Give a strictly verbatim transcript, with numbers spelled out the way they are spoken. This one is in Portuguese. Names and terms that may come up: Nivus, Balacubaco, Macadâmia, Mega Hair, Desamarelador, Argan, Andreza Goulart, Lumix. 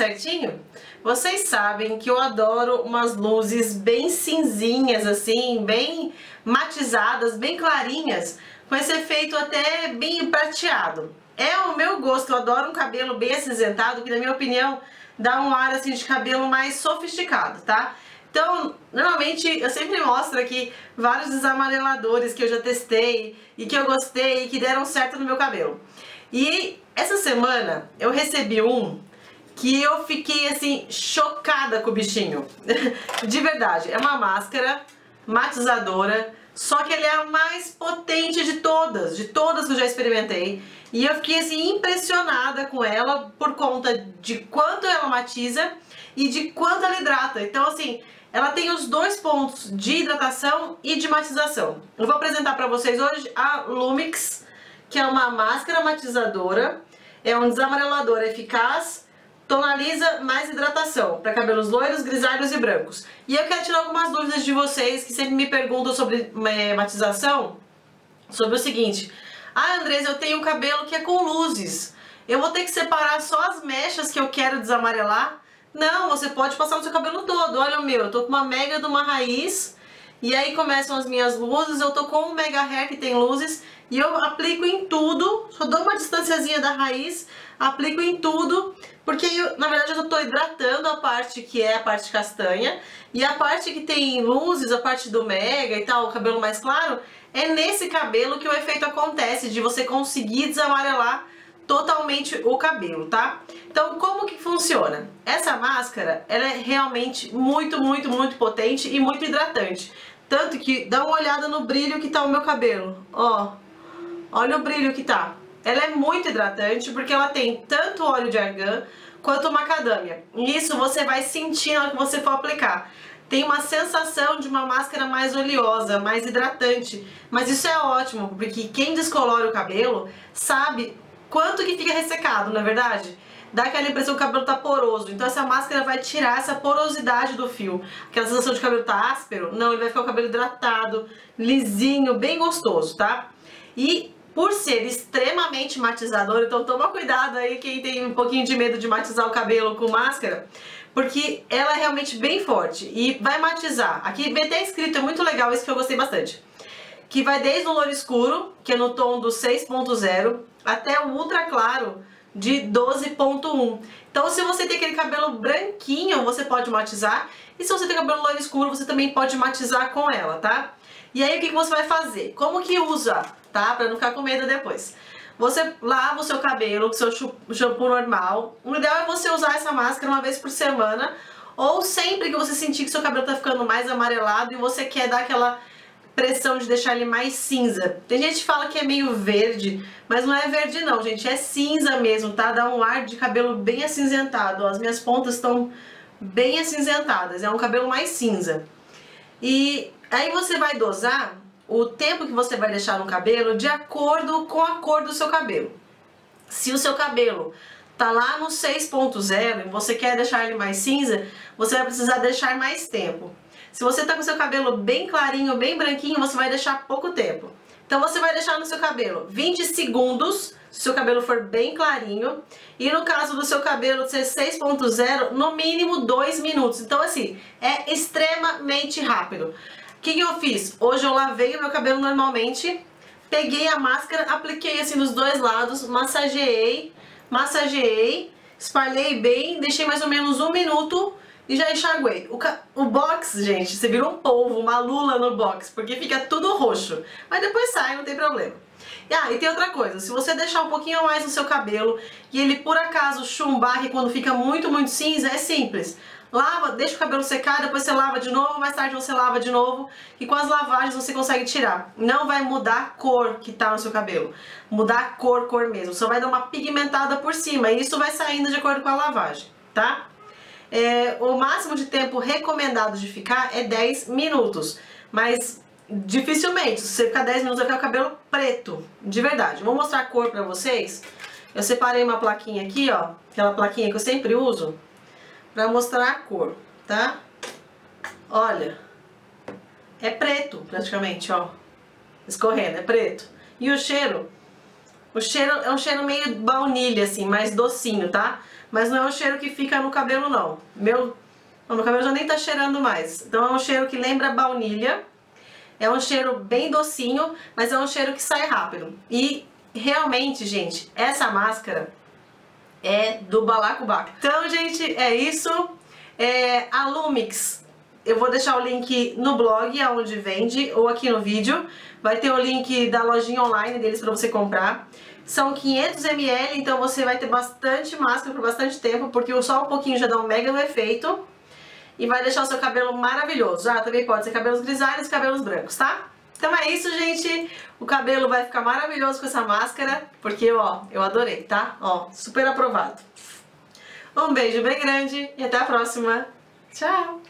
certinho? Vocês sabem que eu adoro umas luzes bem cinzinhas assim, bem matizadas, bem clarinhas, com esse efeito até bem prateado. É o meu gosto, eu adoro um cabelo bem acinzentado, que na minha opinião dá um ar assim de cabelo mais sofisticado, tá? Então, normalmente, eu sempre mostro aqui vários desamareladores que eu já testei e que eu gostei e que deram certo no meu cabelo. E essa semana eu recebi um que eu fiquei assim, chocada com o bichinho. De verdade, é uma máscara matizadora, só que ele é a mais potente de todas, de todas que eu já experimentei. E eu fiquei assim, impressionada com ela por conta de quanto ela matiza e de quanto ela hidrata. Então assim, ela tem os dois pontos de hidratação e de matização. Eu vou apresentar pra vocês hoje a Lumix, que é uma máscara matizadora, é um desamarelador eficaz, tonaliza mais hidratação para cabelos loiros, grisalhos e brancos. E eu quero tirar algumas dúvidas de vocês que sempre me perguntam sobre é, matização, sobre o seguinte: ah, Andreza, eu tenho um cabelo que é com luzes, eu vou ter que separar só as mechas que eu quero desamarelar? Não, você pode passar no seu cabelo todo. Olha o meu, eu tô com uma mega de uma raiz, e aí começam as minhas luzes, eu tô com um Mega Hair que tem luzes, e eu aplico em tudo, só dou uma distanciazinha da raiz, aplico em tudo, porque eu, na verdade eu tô hidratando a parte que é a parte castanha, e a parte que tem luzes, a parte do mega e tal, o cabelo mais claro, é nesse cabelo que o efeito acontece, de você conseguir desamarelar totalmente o cabelo, tá? Então, como que funciona? Essa máscara, ela é realmente muito, muito, muito potente e muito hidratante. Tanto que, dá uma olhada no brilho que tá o meu cabelo, ó. Olha o brilho que tá. Ela é muito hidratante porque ela tem tanto óleo de argan quanto macadâmia. E isso você vai sentir na hora que você for aplicar. Tem uma sensação de uma máscara mais oleosa, mais hidratante. Mas isso é ótimo, porque quem descolora o cabelo sabe quanto que fica ressecado, não é verdade? Dá aquela impressão que o cabelo tá poroso. Então essa máscara vai tirar essa porosidade do fio. Aquela sensação de cabelo tá áspero, não, ele vai ficar o cabelo hidratado, lisinho, bem gostoso, tá? E por ser extremamente matizador, então toma cuidado aí quem tem um pouquinho de medo de matizar o cabelo com máscara, porque ela é realmente bem forte e vai matizar. Aqui vem até escrito, é muito legal, isso que eu gostei bastante. Que vai desde o loiro escuro, que é no tom do seis ponto zero, até o ultra claro de doze ponto um. Então se você tem aquele cabelo branquinho, você pode matizar. E se você tem cabelo loiro escuro, você também pode matizar com ela, tá? E aí o que, que você vai fazer? Como que usa, tá? Pra não ficar com medo depois. Você lava o seu cabelo com seu shampoo normal. O ideal é você usar essa máscara uma vez por semana, ou sempre que você sentir que seu cabelo tá ficando mais amarelado e você quer dar aquela pressão de deixar ele mais cinza. Tem gente que fala que é meio verde, mas não é verde não, gente, é cinza mesmo, tá? Dá um ar de cabelo bem acinzentado, ó, as minhas pontas estão bem acinzentadas, é um cabelo mais cinza. E aí você vai dosar o tempo que você vai deixar no cabelo de acordo com a cor do seu cabelo. Se o seu cabelo tá lá no seis ponto zero e você quer deixar ele mais cinza, você vai precisar deixar mais tempo. Se você tá com seu cabelo bem clarinho, bem branquinho, você vai deixar pouco tempo. Então você vai deixar no seu cabelo vinte segundos, se seu cabelo for bem clarinho. E no caso do seu cabelo ser seis ponto zero, no mínimo dois minutos. Então assim, é extremamente rápido. O que eu fiz? Hoje eu lavei o meu cabelo normalmente, peguei a máscara, apliquei assim nos dois lados, massageei, massageei, espalhei bem, deixei mais ou menos um minuto e já enxaguei. O, o box, gente, você virou um polvo, uma lula no box, porque fica tudo roxo. Mas depois sai, não tem problema. E, ah, e tem outra coisa, se você deixar um pouquinho mais no seu cabelo e ele por acaso chumbar, que quando fica muito, muito cinza, é simples. Lava, deixa o cabelo secar, depois você lava de novo, mais tarde você lava de novo. E com as lavagens você consegue tirar. Não vai mudar a cor que tá no seu cabelo. Mudar a cor, cor mesmo. Só vai dar uma pigmentada por cima e isso vai saindo de acordo com a lavagem, tá? É, o máximo de tempo recomendado de ficar é dez minutos, mas dificilmente, se você ficar dez minutos vai ficar o cabelo preto, de verdade. Vou mostrar a cor pra vocês. Eu separei uma plaquinha aqui, ó, aquela plaquinha que eu sempre uso, pra mostrar a cor, tá? Olha, é preto praticamente, ó, escorrendo, é preto. E o cheiro, o cheiro é um cheiro meio baunilha assim, mais docinho, tá? Mas não é um cheiro que fica no cabelo, não. Meu, não, meu cabelo já nem tá cheirando mais. Então é um cheiro que lembra baunilha. É um cheiro bem docinho, mas é um cheiro que sai rápido. E realmente, gente, essa máscara é do Balacubaco. Então, gente, é isso. É, a Lumix, eu vou deixar o link no blog, aonde vende, ou aqui no vídeo. Vai ter o link da lojinha online deles para você comprar. São quinhentos mililitros, então você vai ter bastante máscara por bastante tempo, porque só um pouquinho já dá um mega efeito. E vai deixar o seu cabelo maravilhoso. Ah, também pode ser cabelos grisalhos e cabelos brancos, tá? Então é isso, gente. O cabelo vai ficar maravilhoso com essa máscara, porque, ó, eu adorei, tá? Ó, super aprovado. Um beijo bem grande e até a próxima. Tchau!